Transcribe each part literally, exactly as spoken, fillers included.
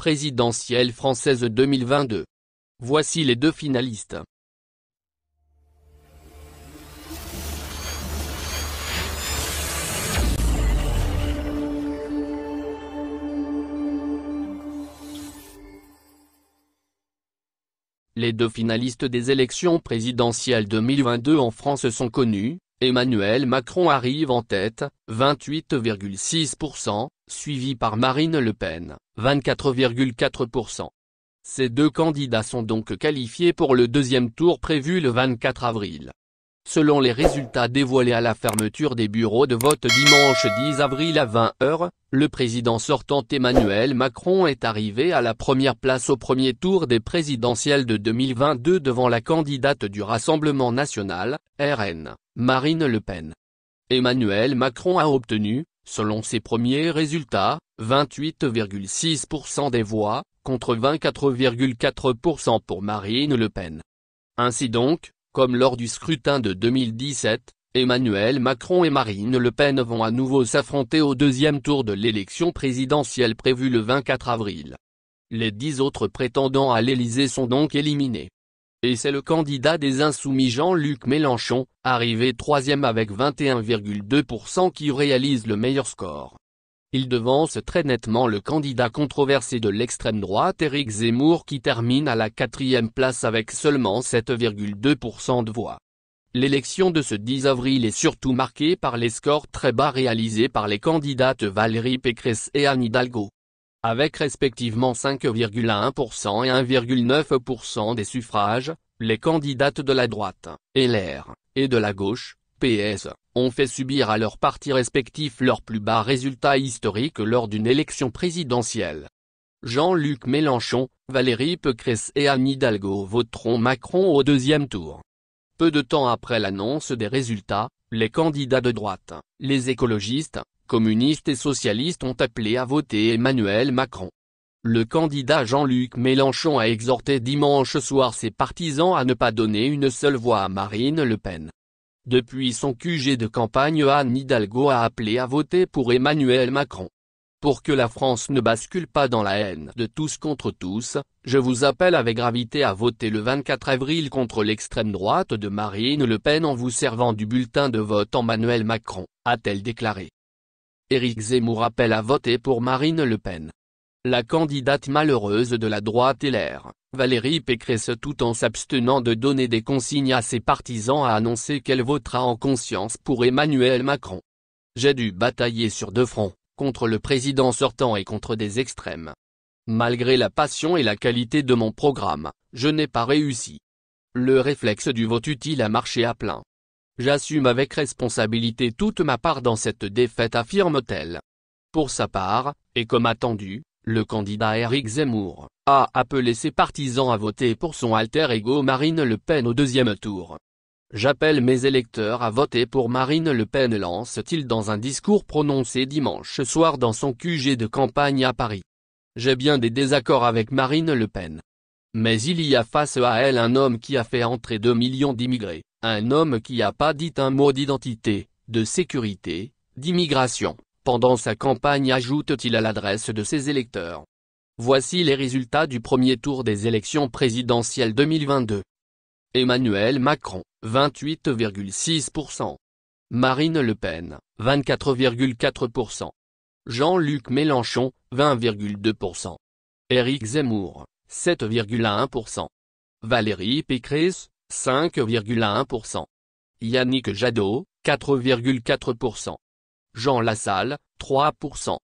présidentielle française deux mille vingt-deux. Voici les deux finalistes. Les deux finalistes des élections présidentielles deux mille vingt-deux en France sont connus. Emmanuel Macron arrive en tête, vingt-huit virgule six pour cent, suivi par Marine Le Pen, vingt-quatre virgule quatre pour cent. Ces deux candidats sont donc qualifiés pour le deuxième tour prévu le vingt-quatre avril. Selon les résultats dévoilés à la fermeture des bureaux de vote dimanche dix avril à vingt heures, le président sortant Emmanuel Macron est arrivé à la première place au premier tour des présidentielles de deux mille vingt-deux devant la candidate du Rassemblement national, R N, Marine Le Pen. Emmanuel Macron a obtenu, selon ses premiers résultats, vingt-huit virgule six pour cent des voix, contre vingt-quatre virgule quatre pour cent pour Marine Le Pen. Ainsi donc, comme lors du scrutin de deux mille dix-sept, Emmanuel Macron et Marine Le Pen vont à nouveau s'affronter au deuxième tour de l'élection présidentielle prévue le vingt-quatre avril. Les dix autres prétendants à l'Élysée sont donc éliminés. Et c'est le candidat des Insoumis Jean-Luc Mélenchon, arrivé troisième avec vingt et un virgule deux pour cent qui réalise le meilleur score. Il devance très nettement le candidat controversé de l'extrême droite Éric Zemmour qui termine à la quatrième place avec seulement sept virgule deux pour cent de voix. L'élection de ce dix avril est surtout marquée par les scores très bas réalisés par les candidates Valérie Pécresse et Anne Hidalgo. Avec respectivement cinq virgule un pour cent et un virgule neuf pour cent des suffrages, les candidates de la droite, L R, et de la gauche, P S, ont fait subir à leurs partis respectifs leurs plus bas résultats historiques lors d'une élection présidentielle. Jean-Luc Mélenchon, Valérie Pécresse et Anne Hidalgo voteront Macron au deuxième tour. Peu de temps après l'annonce des résultats, les candidats de droite, les écologistes, communistes et socialistes ont appelé à voter Emmanuel Macron. Le candidat Jean-Luc Mélenchon a exhorté dimanche soir ses partisans à ne pas donner une seule voix à Marine Le Pen. Depuis son Q G de campagne, Anne Hidalgo a appelé à voter pour Emmanuel Macron. Pour que la France ne bascule pas dans la haine de tous contre tous, je vous appelle avec gravité à voter le vingt-quatre avril contre l'extrême droite de Marine Le Pen en vous servant du bulletin de vote Emmanuel Macron, a-t-elle déclaré. Éric Zemmour appelle à voter pour Marine Le Pen. La candidate malheureuse de la droite L R, Valérie Pécresse, tout en s'abstenant de donner des consignes à ses partisans, a annoncé qu'elle votera en conscience pour Emmanuel Macron. J'ai dû batailler sur deux fronts, contre le président sortant et contre des extrêmes. Malgré la passion et la qualité de mon programme, je n'ai pas réussi. Le réflexe du vote utile a marché à plein. J'assume avec responsabilité toute ma part dans cette défaite, affirme-t-elle. Pour sa part, et comme attendu, le candidat Éric Zemmour a appelé ses partisans à voter pour son alter ego Marine Le Pen au deuxième tour. J'appelle mes électeurs à voter pour Marine Le Pen, lance-t-il dans un discours prononcé dimanche soir dans son Q G de campagne à Paris. J'ai bien des désaccords avec Marine Le Pen. Mais il y a face à elle un homme qui a fait entrer deux millions d'immigrés, un homme qui n'a pas dit un mot d'identité, de sécurité, d'immigration. Pendant sa campagne, ajoute-t-il à l'adresse de ses électeurs. Voici les résultats du premier tour des élections présidentielles deux mille vingt-deux. Emmanuel Macron, vingt-huit virgule six pour cent. Marine Le Pen, vingt-quatre virgule quatre pour cent. Jean-Luc Mélenchon, vingt virgule deux pour cent. Éric Zemmour, sept virgule un pour cent. Valérie Pécresse, cinq virgule un pour cent. Yannick Jadot, quatre virgule quatre pour cent. Jean Lassalle, trois pour cent.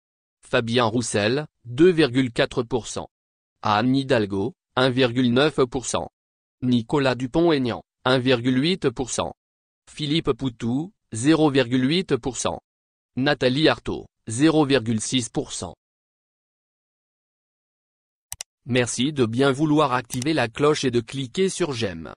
Fabien Roussel, deux virgule quatre pour cent. Anne Hidalgo, un virgule neuf pour cent. Nicolas Dupont-Aignan, un virgule huit pour cent. Philippe Poutou, zéro virgule huit pour cent. Nathalie Artaud, zéro virgule six pour cent. Merci de bien vouloir activer la cloche et de cliquer sur j'aime.